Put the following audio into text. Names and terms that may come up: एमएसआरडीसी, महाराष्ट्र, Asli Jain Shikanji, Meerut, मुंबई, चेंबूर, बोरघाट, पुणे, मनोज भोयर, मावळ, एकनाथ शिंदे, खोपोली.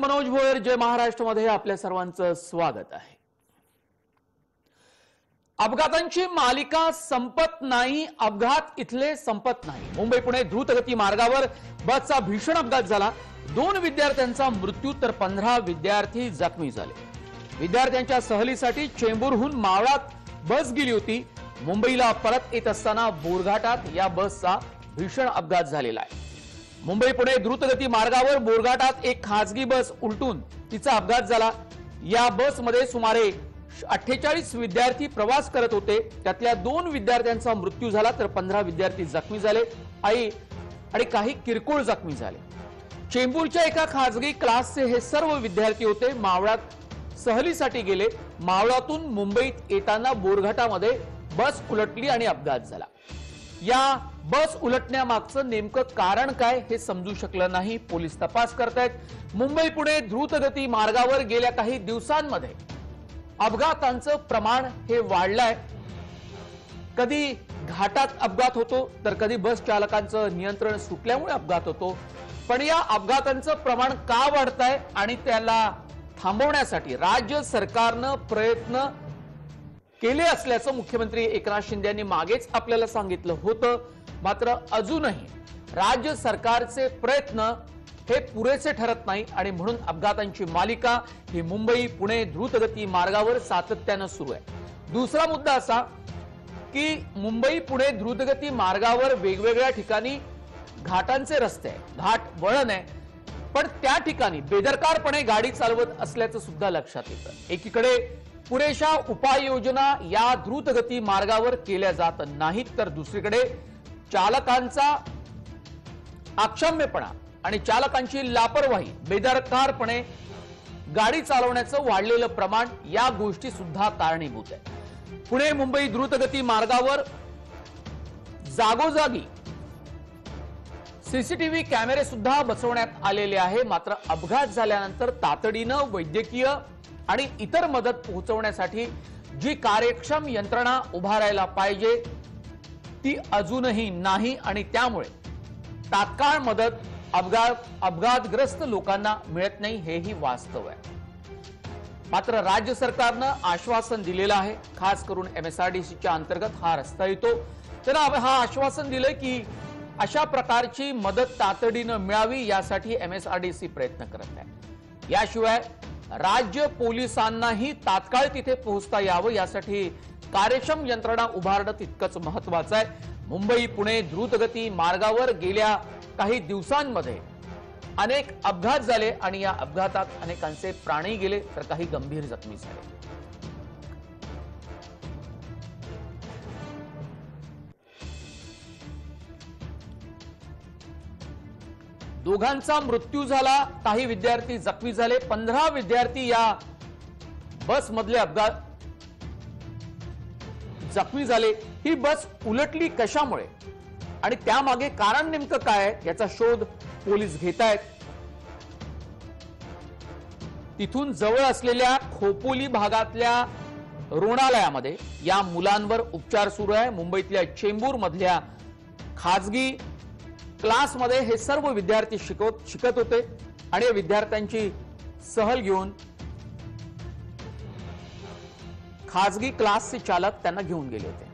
मनोज भोयर, जय महाराष्ट्र मध्ये आपल्या सर्वांचं स्वागत आहे। अपघातांची मालिका संपत नाही, अपघात इथले संपत नाही। मुंबई पुणे द्रुतगती मार्गावर बसचा भीषण अपघात झाला। 2 विद्यार्थ्यांचा मृत्यू तर 15 विद्यार्थी जखमी झाले। विद्यार्थ्यांच्या सहलीसाठी चेंबूरहून मावळात बस गेली होती। मुंबईला परत येत असताना बोरघाटात या बसचा भीषण अपघात झालेला आहे। मुंबई पुणे द्रुतगती मार्गावर बोरघाटात एक खासगी बस उलटून तिचा अपघात झाला। या बसमध्ये सुमारे 48 विद्यार्थी प्रवास करत होते। त्यातल्या 2 विद्यार्थ्यांचा मृत्यू झाला तर 15 विद्यार्थी जखमी झाले आणि काही किरकोळ जखमी झाले। चेंबूरच्या एका खासगी क्लासचे हे सर्व विद्यार्थी होते। मावळात सहलीसाठी गेले। मावळातून मुंबईत येताना बोरघाटामध्ये बस उलटली आणि अपघात झाला। या बस उलटण्यामागचं नेमकं कारण काय हे समजू शकलं नाही। पोलीस तपास करतायत। मुंबई पुणे द्रुतगती मार्गावर गेल्या काही दिवसांमध्ये अपघातांचं प्रमाण हे वाढलंय। कधी घाटात अपघात होतो तर कधी बस चालकांचं नियंत्रण सुटल्यामुळे अपघात होतो। पण या अपघातांचं प्रमाण का वाढतंय आणि त्याला थांबवण्यासाठी राज्य सरकारनं प्रयत्न केले असल्याचं मुख्यमंत्री एकनाथ शिंदे यांनी मागेच आपल्याला सांगितलं होतं। मात्र अजूनही राज्य सरकारचे प्रयत्न हे पुरेसे ठरत नाही आणि म्हणून अपघातांची मालिका ही मुंबई पुणे द्रुतगती मार्गावर सातत्यानं सुरू आहे। दुसरा मुद्दा असा की मुंबई पुणे द्रुतगती मार्गावर वेगवेगळ्या ठिकाणी घाटांचे रस्ते आहेत, घाट वळण आहे, पण त्या ठिकाणी बेदरकारपणे गाडी चालवत असल्याचं सुद्धा लक्षात येतं। एकीकडे पुरेशा उपाययोजना या द्रुतगती मार्गावर केल्या जात नाहीत तर दुसरीकडे चालकांचा अक्षम्यपणा आणि चालकांची लापरवाही, बेदरकारपणे गाडी चालवण्याचं वाढलेलं प्रमाण या गोष्टी सुद्धा कारणीभूत आहे। पुणे मुंबई द्रुतगती मार्गावर जागोजागी सीसीटीव्ही कॅमेरे सुद्धा बसवण्यात आलेले आहे। मात्र अपघात झाल्यानंतर तातडीनं वैद्यकीय आणि इतर मदत पोहोचवण्यासाठी जी कार्यक्षम यंत्रणा उभारायला पाहिजे ती अजूनही नाही आणि त्यामुळे तात्काळ मदत अपघातग्रस्त लोकांना मिळत नाही, हेही वास्तव आहे। मात्र राज्य सरकारनं आश्वासन दिलेलं आहे, खास करून एमएसआरडीसीच्या अंतर्गत हा रस्ता येतो, तर हा आश्वासन दिलंय की अशा प्रकारची मदत तातडीनं मिळावी यासाठी एमएसआरडीसी प्रयत्न करत आहे। याशिवाय राज्य पोलिसांनाही तात्काळ तिथे पोहोचता यावं यासाठी कार्यक्षम यंत्रणा उभारणं तितकंच महत्त्वाचं आहे। मुंबई पुणे द्रुतगती मार्गावर गेल्या काही दिवसांमध्ये अनेक अपघात झाले आणि या अपघातात अनेकांचे प्राणही गेले तर काही गंभीर जखमी झाले। दोघांचा मृत्यू झाला, काही विद्यार्थी जखमी झाले। 15 विद्यार्थी या बसमधले अपघात जखमी झाले। ही बस उलटली कशामुळे आणि त्यामागे कारण नेमकं काय आहे याचा शोध पोलीस घेत आहेत। तिथून जवळ असलेल्या खोपोली भागातल्या रुग्णालयामध्ये या मुलांवर उपचार सुरू आहे। मुंबईतल्या चेंबूर मधल्या खाजगी क्लासमध्ये हे सर्व विद्यार्थी शिकत होते आणि विद्यार्थ्यांची सहल घेऊन खाजगी क्लासचे चालक त्यांना घेऊन गेले होते।